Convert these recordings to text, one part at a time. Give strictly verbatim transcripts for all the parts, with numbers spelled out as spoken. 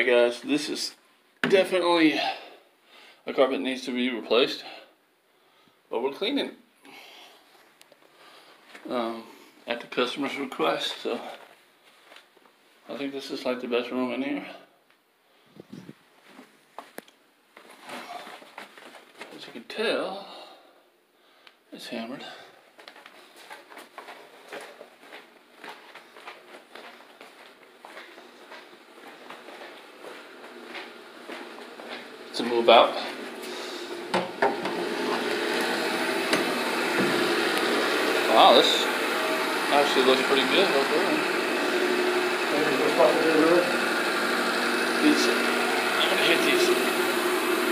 Alright guys, this is definitely a carpet that needs to be replaced, but we're cleaning it um, at the customer's request, so I think this is like the best room in here. As you can tell, it's hammered. To move out. Wow, this actually looks pretty good. These, I'm gonna hit these.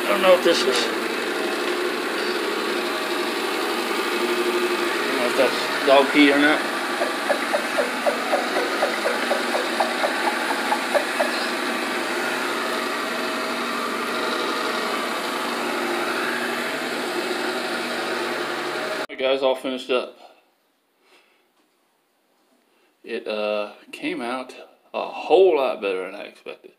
I don't know if this is. I don't know if that's dog pee or not. Guys, all finished up. It uh, came out a whole lot better than I expected.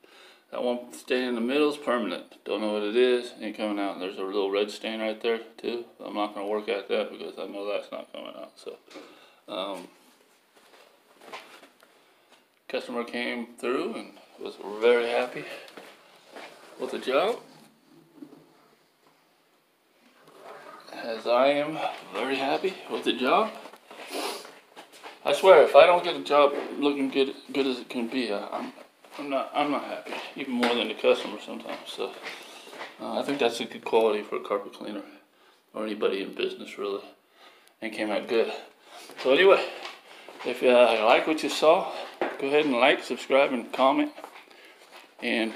That one stain in the middle is permanent. Don't know what it is. Ain't coming out. There's a little red stain right there too. I'm not gonna work at that because I know that's not coming out. So, um, customer came through and was very happy with the job. As I am very happy with the job. I swear, if I don't get a job looking good, good as it can be, I, I'm, I'm not, I'm not happy. Even more than the customer sometimes. So uh, I think that's a good quality for a carpet cleaner or anybody in business really. And came out good. So anyway, if you uh, like what you saw, go ahead and like, subscribe, and comment. And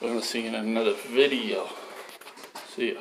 we're gonna see you in another video. See ya.